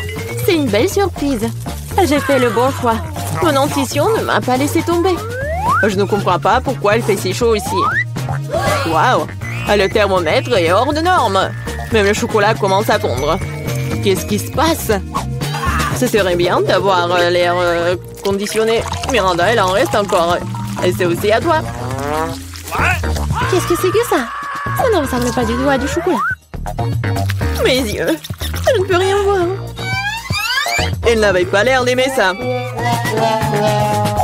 C'est une belle surprise. J'ai fait le bon choix. Mon intuition ne m'a pas laissé tomber. Je ne comprends pas pourquoi il fait si chaud ici. Waouh, le thermomètre est hors de norme. Même le chocolat commence à fondre. Qu'est-ce qui se passe? Ce serait bien d'avoir l'air conditionné. Miranda, il en reste encore. Et c'est aussi à toi. Qu'est-ce que c'est que ça? Ça ne ressemble pas du tout à du chocolat. Mes yeux, je ne peux rien voir. Elle n'avait pas l'air d'aimer ça.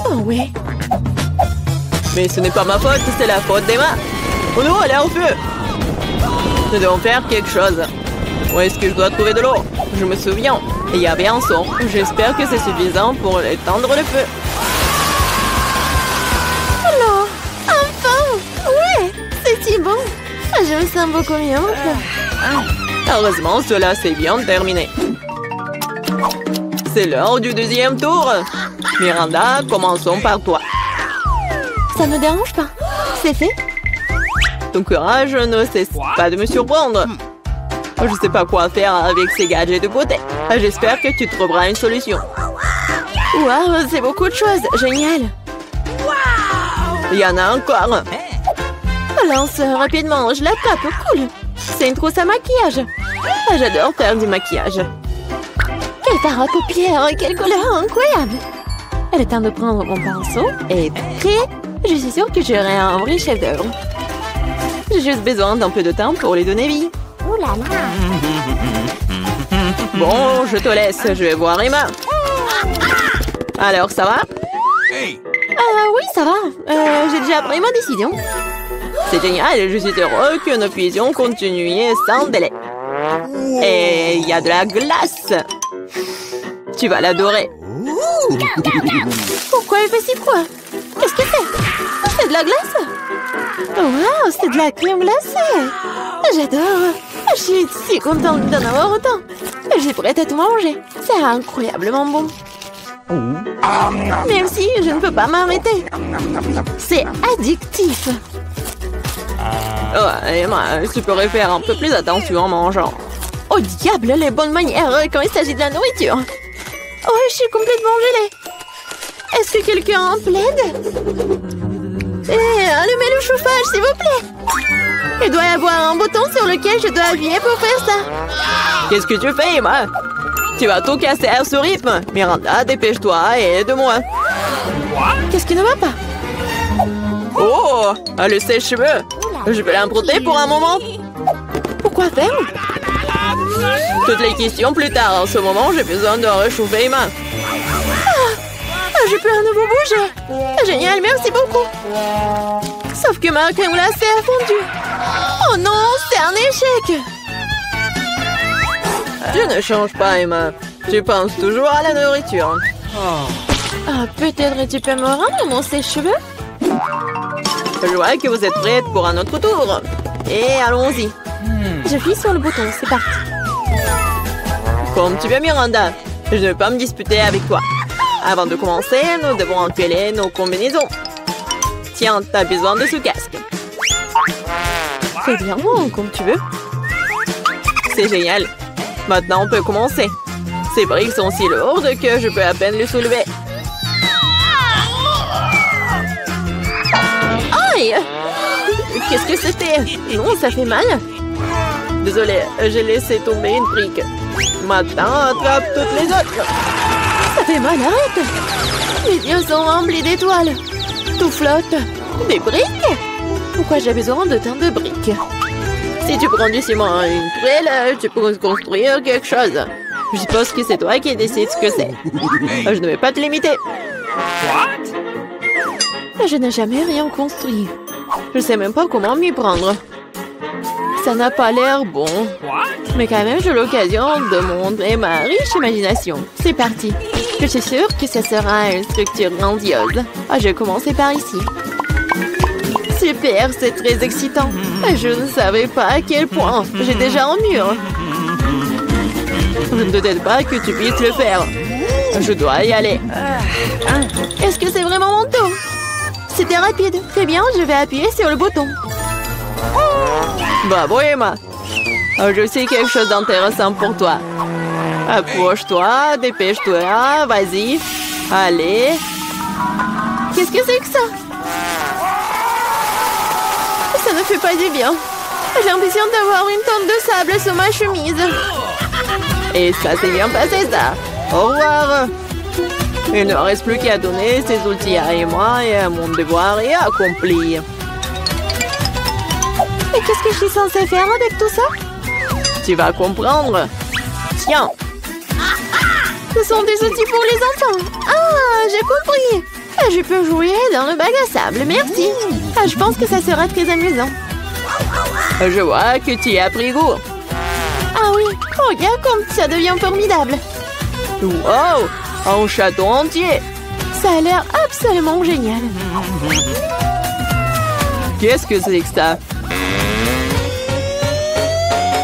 Oh oui. Mais ce n'est pas ma faute, c'est la faute d'Emma. Oh non, elle est au feu. Nous devons faire quelque chose. Où est-ce que je dois trouver de l'eau? Je me souviens, il y avait un son. J'espère que c'est suffisant pour éteindre le feu. Oh non, enfin. Ouais, c'est si bon. Je me sens beaucoup mieux. Heureusement, cela s'est bien terminé. C'est l'heure du deuxième tour. Miranda, commençons par toi. Ça ne dérange pas. C'est fait. Ton courage ne cesse pas de me surprendre. Je ne sais pas quoi faire avec ces gadgets de beauté. J'espère que tu trouveras une solution. Waouh, c'est beaucoup de choses. Génial. Il y en a encore. Lance rapidement, je la tape. Cool. C'est une trousse à maquillage. J'adore faire du maquillage. Quelle tarte aux paupières, quelle couleur incroyable! Elle est temps de prendre mon pinceau et créer. Je suis sûre que j'aurai un vrai chef d'œuvre. J'ai juste besoin d'un peu de temps pour les donner vie. Ouh là là! Bon, je te laisse, je vais voir Emma. Alors, ça va? Euh, oui, ça va. Euh, j'ai déjà pris ma décision. C'est génial, je suis heureux que nous puissions continuer sans délai. Et il y a de la glace. Tu vas l'adorer. Pourquoi il fait si froid? Qu'est-ce que c'est? C'est de la glace? Waouh, c'est de la crème glacée. J'adore. Je suis si contente d'en avoir autant. Je suis prête à tout manger. C'est incroyablement bon. Même si je ne peux pas m'arrêter. C'est addictif. Oh, Emma, tu pourrais faire un peu plus attention en mangeant. Oh diable, les bonnes manières quand il s'agit de la nourriture. Oh, je suis complètement gelée. Est-ce que quelqu'un en plaide? Eh, allumez le chauffage, s'il vous plaît. Il doit y avoir un bouton sur lequel je dois appuyer pour faire ça. Qu'est-ce que tu fais, Emma? Tu vas tout casser à ce rythme. Miranda, dépêche-toi et aide-moi. Qu'est-ce qui ne va pas? Oh, elle a ses cheveux. Je vais l'emprunter pour un moment. Pourquoi faire? Toutes les questions plus tard. En ce moment, j'ai besoin de réchauffer les mains. Ah, je peux à nouveau bouger. Génial, merci beaucoup. Sauf que ma crème glacée a fondu. Oh non, c'est un échec. Tu ne changes pas, Emma. Tu penses toujours à la nourriture. Ah, peut-être tu peux me rendre mon sèche-cheveux? Je vois que vous êtes prête pour un autre tour. Et allons-y. J'appuie sur le bouton, c'est parti. Comme tu veux, Miranda. Je ne veux pas me disputer avec toi. Avant de commencer, nous devons enfiler nos combinaisons. Tiens, t'as besoin de ce casque. C'est bien, comme tu veux. C'est génial. Maintenant, on peut commencer. Ces briques sont si lourdes que je peux à peine les soulever. Aïe! Qu'est-ce que c'était? Non, ça fait mal. Désolée, j'ai laissé tomber une brique. Maintenant, attrape toutes les autres. Ça fait mal, arrête! Mes yeux sont remplis d'étoiles. Tout flotte. Des briques? Pourquoi j'ai besoin de tant de briques? Si tu prends du ciment et une pelle, tu peux construire quelque chose. Je suppose que c'est toi qui décides ce que c'est. Je ne vais pas te limiter. What? Je n'ai jamais rien construit. Je ne sais même pas comment m'y prendre. Ça n'a pas l'air bon. Mais quand même, j'ai l'occasion de montrer ma riche imagination. C'est parti. Je suis sûre que ce sera une structure grandiose. Ah, je vais commencer par ici. Super, c'est très excitant. Je ne savais pas à quel point. J'ai déjà un mur. Je ne doute pas que tu puisses le faire. Je dois y aller. Est-ce que c'est vraiment mon tour? C'était rapide. Très bien, je vais appuyer sur le bouton. Bravo, Emma. Je sais quelque chose d'intéressant pour toi. Approche-toi, dépêche-toi, vas-y. Allez. Qu'est-ce que c'est que ça? Ça ne fait pas du bien. J'ai l'impression d'avoir une tonne de sable sous ma chemise. Et ça s'est bien passé, ça. Au revoir. Il ne reste plus qu'à donner ces outils à Emma et à mon devoir est accompli. Mais qu'est-ce que je suis censée faire avec tout ça? Tu vas comprendre. Tiens. Ce sont des outils pour les enfants. Ah, j'ai compris. Je peux jouer dans le bac à sable, merci. Ah, je pense que ça sera très amusant. Je vois que tu as pris goût. Ah oui, regarde comme ça devient formidable. Wow, un château entier. Ça a l'air absolument génial. Qu'est-ce que c'est que ça?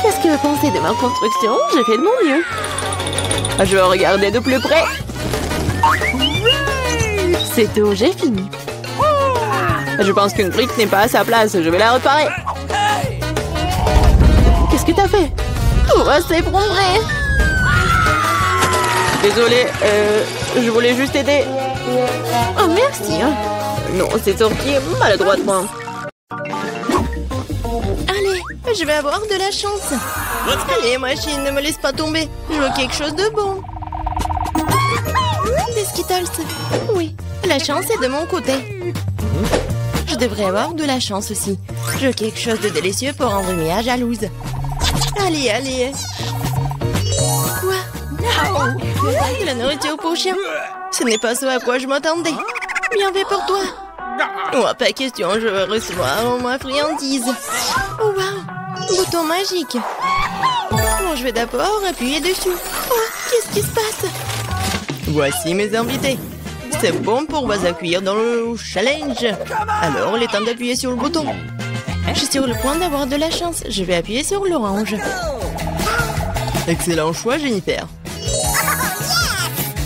Qu'est-ce que vous pensez de ma construction? J'ai fait de mon mieux. Je vais regarder de plus près. C'est tout, j'ai fini. Je pense qu'une brique n'est pas à sa place. Je vais la réparer. Qu'est-ce que t'as fait? Tout va s'effondrer. Désolée, euh, je voulais juste aider. Oh, merci. Non, c'est sorti maladroitement. Allez, je vais avoir de la chance. Allez, machine, ne me laisse pas tomber. Je veux quelque chose de bon. Des Skittles. Oui. La chance est de mon côté. Je devrais avoir de la chance aussi. Je veux quelque chose de délicieux pour enrhumer à jalouse. Allez, allez. Quoi? Non. De la nourriture pour chien. Ce n'est pas ce à quoi je m'attendais. Bien fait pour toi. Oh, pas question, je veux recevoir ma friandise. Oh, wow. Bouton magique. Bon, je vais d'abord appuyer dessus. Oh, qu'est-ce qui se passe? Voici mes invités. C'est bon pour vous accueillir dans le challenge. Alors, il est temps d'appuyer sur le bouton. Je suis sur le point d'avoir de la chance. Je vais appuyer sur l'orange. Excellent choix, Jennifer.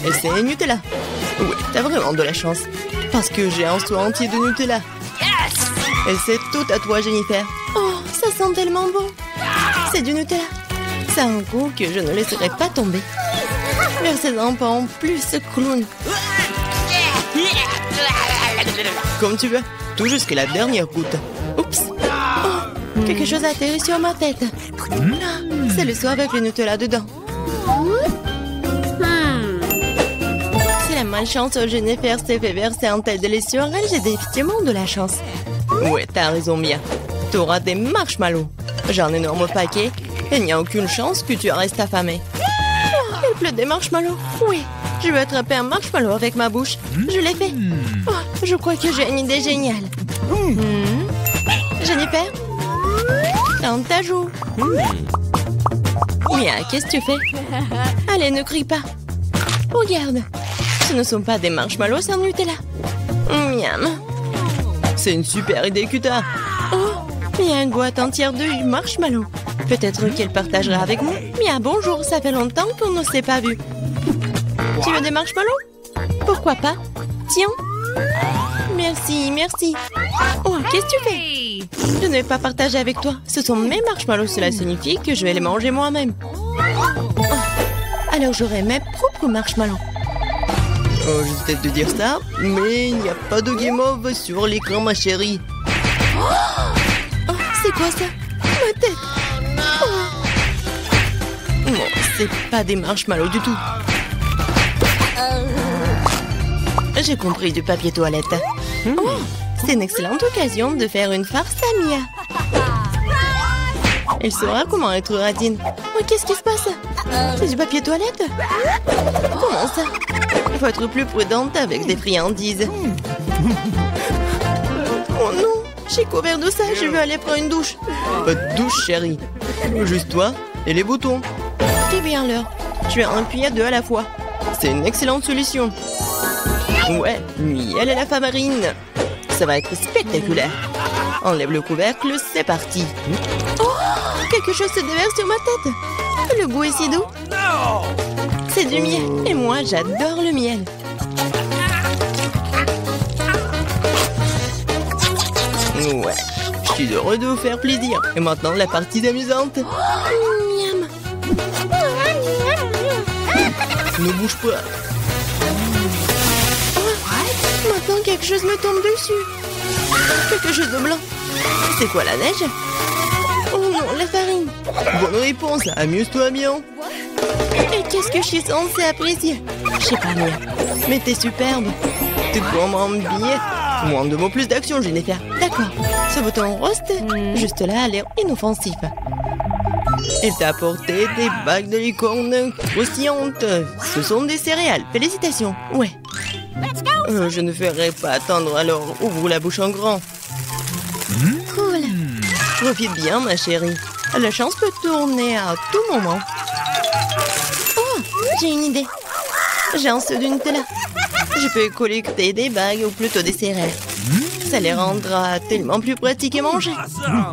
Et c'est Nutella. Ouais, t'as vraiment de la chance. Parce que j'ai un seau entier de Nutella. Et c'est tout à toi, Jennifer. Oh, ça sent tellement bon. C'est du Nutella. Ça a un goût que je ne laisserai pas tomber. Versez-en pas en plus, ce clown. Comme tu veux, tout jusqu'à la dernière goutte. Oups. Oh, quelque chose a atterri sur ma tête. C'est le seau avec le Nutella dedans. malchance, Jennifer s'est fait verser un tel délai sur elle, j'ai définitivement de la chance. Ouais, t'as raison, Mia. T'auras des marshmallows. J'ai un énorme paquet, et il n'y a aucune chance que tu restes affamée. Oh, il pleut des marshmallows. Oui, je vais attraper un marshmallow avec ma bouche. Je l'ai fait. Oh, je crois que j'ai une idée géniale. Mmh. Jennifer, tente ta joue. Mia, qu'est-ce que tu fais? Allez, ne crie pas. Regarde, ce ne sont pas des marshmallows, c'est un Nutella. Miam. C'est une super idée que t'as. Oh, il y a une boîte entière de marshmallows. Peut-être qu'elle partagera avec moi. Mia, bonjour, ça fait longtemps qu'on ne s'est pas vu. Tu veux des marshmallows? Pourquoi pas? Tiens. Merci, merci. Oh, qu'est-ce que tu fais? Je ne vais pas partager avec toi. Ce sont mes marshmallows, cela signifie que je vais les manger moi-même. Oh. Alors j'aurai mes propres marshmallows. Oh, je vais peut-être te dire ça, mais il n'y a pas de game over sur l'écran, ma chérie. Oh, c'est quoi ça? Ma tête. Oh. Non, c'est pas des marshmallows du tout. J'ai compris, du papier toilette. Oh, c'est une excellente occasion de faire une farce à Mia. Elle saura comment être radine. Oh, qu'est-ce qui se passe? C'est du papier toilette? Comment ça? Il faut être plus prudente avec des friandises. Oh non, j'ai couvert de ça, je veux aller prendre une douche. Pas de douche, chérie. Juste toi et les boutons. C'est bien l'heure. Tu as un puits à deux à la fois. C'est une excellente solution. Ouais, miel à la farine. Ça va être spectaculaire. Enlève le couvercle, c'est parti. Oh, quelque chose se déverse sur ma tête. Le goût est si doux. C'est du miel, et moi j'adore le miel. Ouais, je suis heureux de vous faire plaisir. Et maintenant la partie amusante. Miam. Ne bouge pas. Maintenant, quelque chose me tombe dessus. Quelque chose de blanc. C'est quoi, la neige? Oh non, la farine. Bonne réponse. Amuse-toi bien. Et qu'est-ce que je suis censée apprécier? Je sais pas, Mia. Mais t'es superbe. Tu prends un billet. Moins de mots, plus d'action, Jennifer. D'accord. Ce bouton roast, juste là, a l'air inoffensif. Elle t'a apporté des bagues de licorne croustillantes. Ce sont des céréales. Félicitations. Ouais. Euh, je ne ferai pas attendre, alors ouvre la bouche en grand. Cool. Profite bien, ma chérie. La chance peut tourner à tout moment. Oh, j'ai une idée. J'ai un seau de Nutella. Je peux collecter des bagues ou plutôt des céréales. Ça les rendra tellement plus pratiques à manger.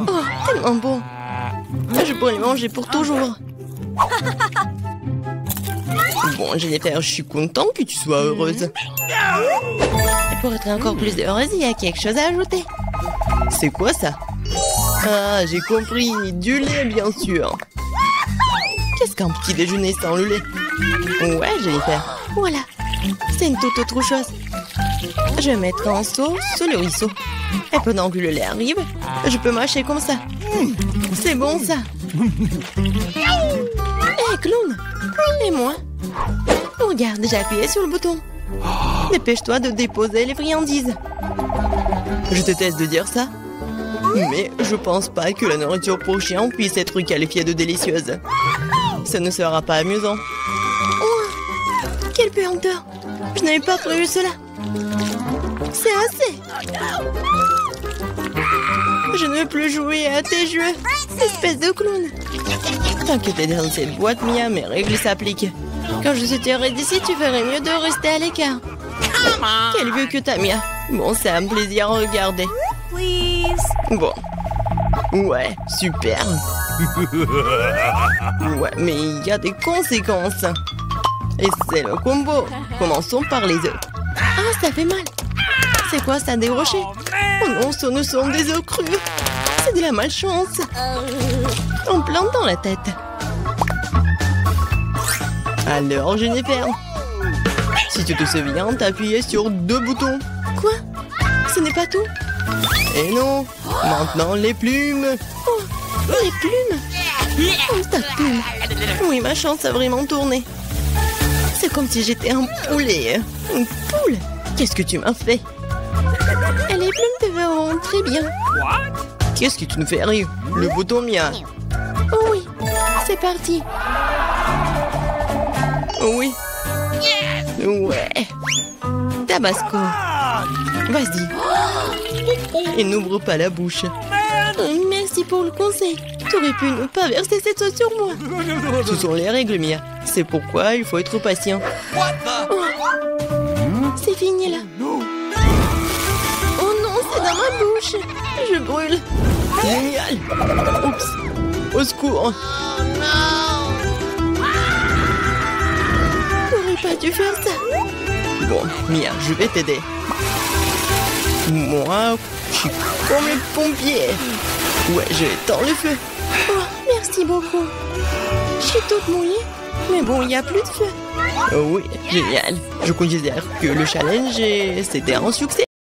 Oh, tellement bon. Je pourrais les manger pour toujours. Bon, Jennifer, je suis contente que tu sois heureuse. Et pour être encore plus heureuse, il y a quelque chose à ajouter. C'est quoi ça? Ah, j'ai compris. Du lait, bien sûr. Qu'est-ce qu'un petit déjeuner sans le lait? Ouais, Jennifer. Voilà. C'est une toute autre chose. Je vais mettre un seau sous le ruisseau. Et pendant que le lait arrive, je peux mâcher comme ça. C'est bon, ça. Hé, clown. Et moi? Regarde, j'ai appuyé sur le bouton. Dépêche-toi de déposer les friandises. Je déteste de dire ça, mais je pense pas que la nourriture pour chien puisse être qualifiée de délicieuse. Ça ne sera pas amusant. Oh, quelle puanteur! Je n'avais pas prévu cela. C'est assez. Je ne veux plus jouer à tes jeux, espèce de clown. Tant que t'es dans cette boîte, Mia, mes règles s'appliquent. Quand je sortirai d'ici, tu ferais mieux de rester à l'écart. Quel vieux que t'as, Mia. Bon, c'est un plaisir à regarder. Bon. Ouais, super. Ouais, mais il y a des conséquences. Et c'est le combo. Commençons par les œufs. Ah, ça fait mal. C'est quoi ça, des rochers? Oh non, ce ne sont des œufs crus. C'est de la malchance. En plein dans la tête. Alors, Jennifer, si tu te souviens, t'appuyais sur deux boutons. Quoi? Ce n'est pas tout. Et non. Maintenant, les plumes. Oh, les plumes. Oh, ta plume. Oui, ma chance a vraiment tourné. C'est comme si j'étais un poulet. Une poule? Qu'est-ce que tu m'as fait? Elle est pleine de vent, très bien. Qu'est-ce que tu nous fais, Harry? Le bouton mien. Oh oui, c'est parti. Oh oui. Yes. Ouais. Tabasco. Vas-y. Et n'ouvre pas la bouche. Merci pour le conseil. T'aurais pu ne pas verser cette sauce sur moi. Ce sont les règles, Mia. C'est pourquoi il faut être patient. Oh. C'est fini là. Oh non, c'est dans ma bouche. Je brûle. Génial. Oups. Au secours. T'aurais pas dû faire ça. Bon, Mia, je vais t'aider. Moi, je suis comme les pompiers. Ouais, je tends le feu. Oh, merci beaucoup. Je suis toute mouillée. Mais bon, il n'y a plus de feu. Oh oui, génial. Je considère que le challenge, c'était un succès.